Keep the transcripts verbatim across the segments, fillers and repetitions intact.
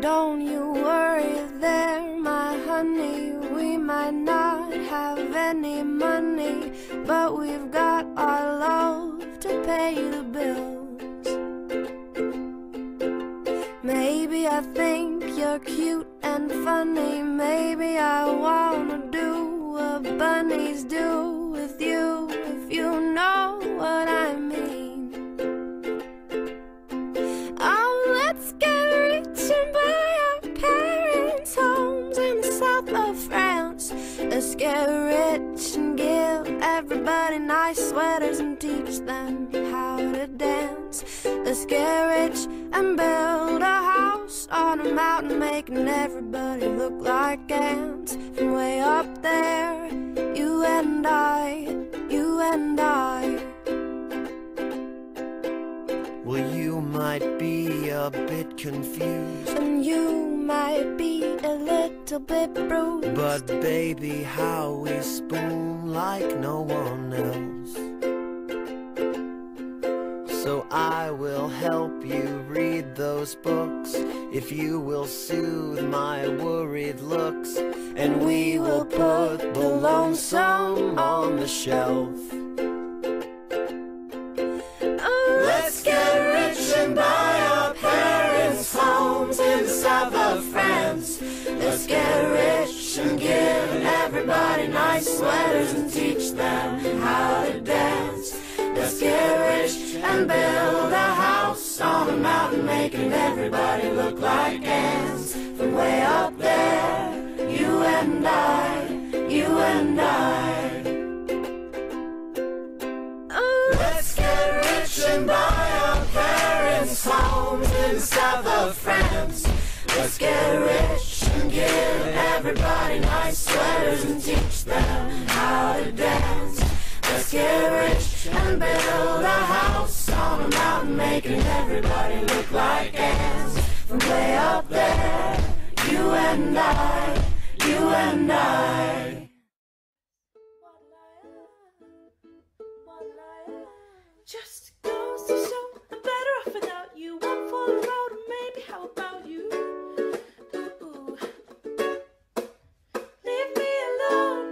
Don't you worry there, my honey. We might not have any money, but we've got our love to pay the bills. Maybe I think you're cute and funny. Maybe I wanna do what bunnies do with you, if you know what I mean. Oh, let's get rich and buy our parents' homes in the south of France. Let's get rich and give everybody nice sweaters and teach them how to dance. Let's get rich and build a house on a mountain, making everybody look like ants from way up there. You and I, you and I. Well, you might be a bit confused, and you might be a little bit bruised, but baby, how we spoon like no one else. So I will help you read those books, if you will soothe my worried looks, and we will put the lonesome on the shelf. Oh, let's get rich and buy our parents' homes in the south of France. Let's get rich and give everybody nice sweaters and teach them how to dance. Let's get rich and build a house on a mountain, making everybody look like ants from way up there. You and I, you and I. Oh, let's get rich and buy our parents' homes in the south of France. Let's get rich and give everybody nice sweaters and teach them how to dance. Let's get rich and build a house on a mountain, making everybody look like ants from way up there. You and I, you and I. Just goes to show I'm better off without you. One for the road, or maybe how about you? Ooh. Leave me alone,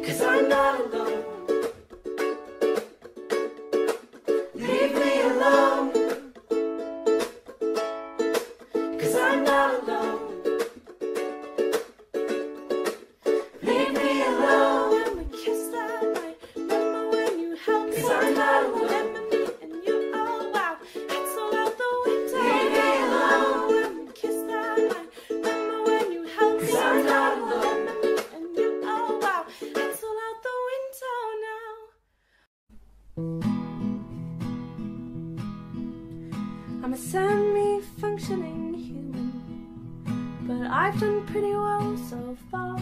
'cause I'm not alone. Leave me alone, uh-oh, 'cause I'm not. I'm a semi-functioning human, but I've done pretty well so far.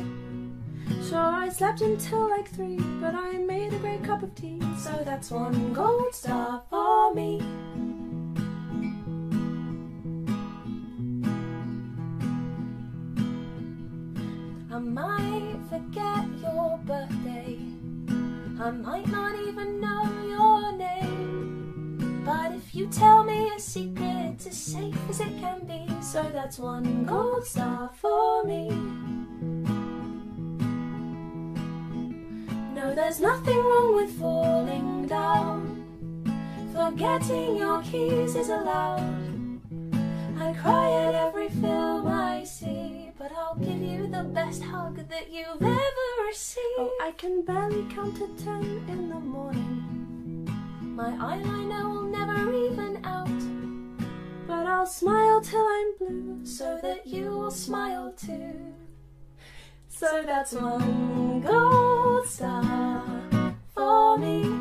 Sure, I slept until like three, but I made a great cup of tea, so that's one gold star for me. I might forget your birthday, I might not even know your name, but if you tell me a secret, it's as safe as it can be, so that's one gold star for me. there's nothing wrong with falling down. Forgetting your keys is allowed. I cry at every film I see, but I'll give you the best hug that you've ever received. Oh, I can barely count to ten in the morning. My eyeliner will never even out, but I'll smile till I'm blue, so that you will smile too. So that's one gold star for me.